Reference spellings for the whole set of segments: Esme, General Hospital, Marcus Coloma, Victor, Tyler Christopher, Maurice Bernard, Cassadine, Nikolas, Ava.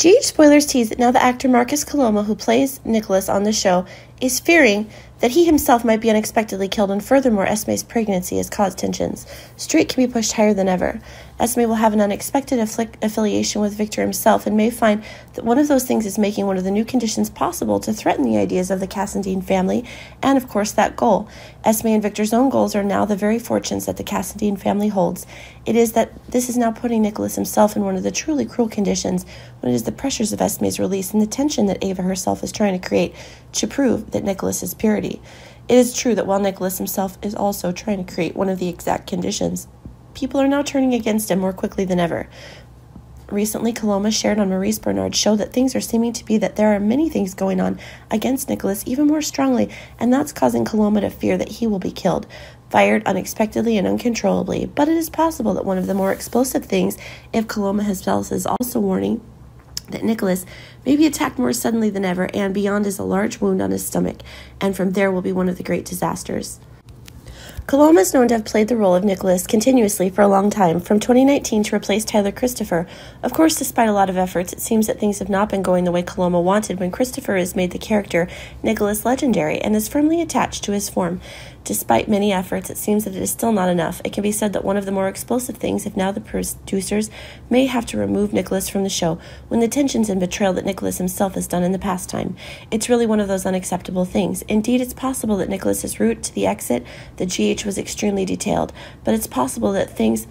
GH Spoilers teased that now the actor Marcus Coloma, who plays Nikolas on the show, is fearing that he himself might be unexpectedly killed, and furthermore, Esme's pregnancy has caused tensions. Street can be pushed higher than ever. Esme will have an unexpected affiliation with Victor himself and may find that one of those things is making one of the new conditions possible to threaten the ideas of the Cassadine family and, of course, that goal. Esme and Victor's own goals are now the very fortunes that the Cassadine family holds. It is that this is now putting Nikolas himself in one of the truly cruel conditions when it is the pressures of Esme's release and the tension that Ava herself is trying to create to prove that Nikolas is purity. It is true that while Nikolas himself is also trying to create one of the exact conditions, people are now turning against him more quickly than ever. Recently, Coloma shared on Maurice Bernard's show that things are seeming to be that there are many things going on against Nikolas even more strongly, and that's causing Coloma to fear that he will be killed, fired unexpectedly and uncontrollably. But it is possible that one of the more explosive things, if Coloma himself is also warning that Nikolas may be attacked more suddenly than ever, and beyond is a large wound on his stomach, and from there will be one of the great disasters. Coloma is known to have played the role of Nikolas continuously for a long time, from 2019 to replace Tyler Christopher. Of course, despite a lot of efforts, it seems that things have not been going the way Coloma wanted when Christopher has made the character Nikolas legendary and is firmly attached to his form. Despite many efforts, it seems that it is still not enough. It can be said that one of the more explosive things, if now the producers may have to remove Nikolas from the show when the tensions and betrayal that Nikolas himself has done in the past time. It's really one of those unacceptable things. Indeed, it's possible that Nikolas's route to the exit, the GH, was extremely detailed, but it's possible that things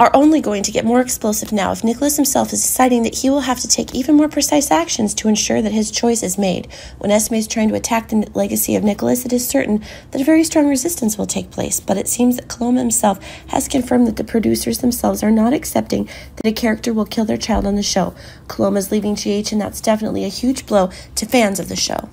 are only going to get more explosive now if Nikolas himself is deciding that he will have to take even more precise actions to ensure that his choice is made. When Esme is trying to attack the legacy of Nikolas, it is certain that a very strong resistance will take place, but it seems that Coloma himself has confirmed that the producers themselves are not accepting that a character will kill their child on the show. Coloma is leaving GH, and that's definitely a huge blow to fans of the show.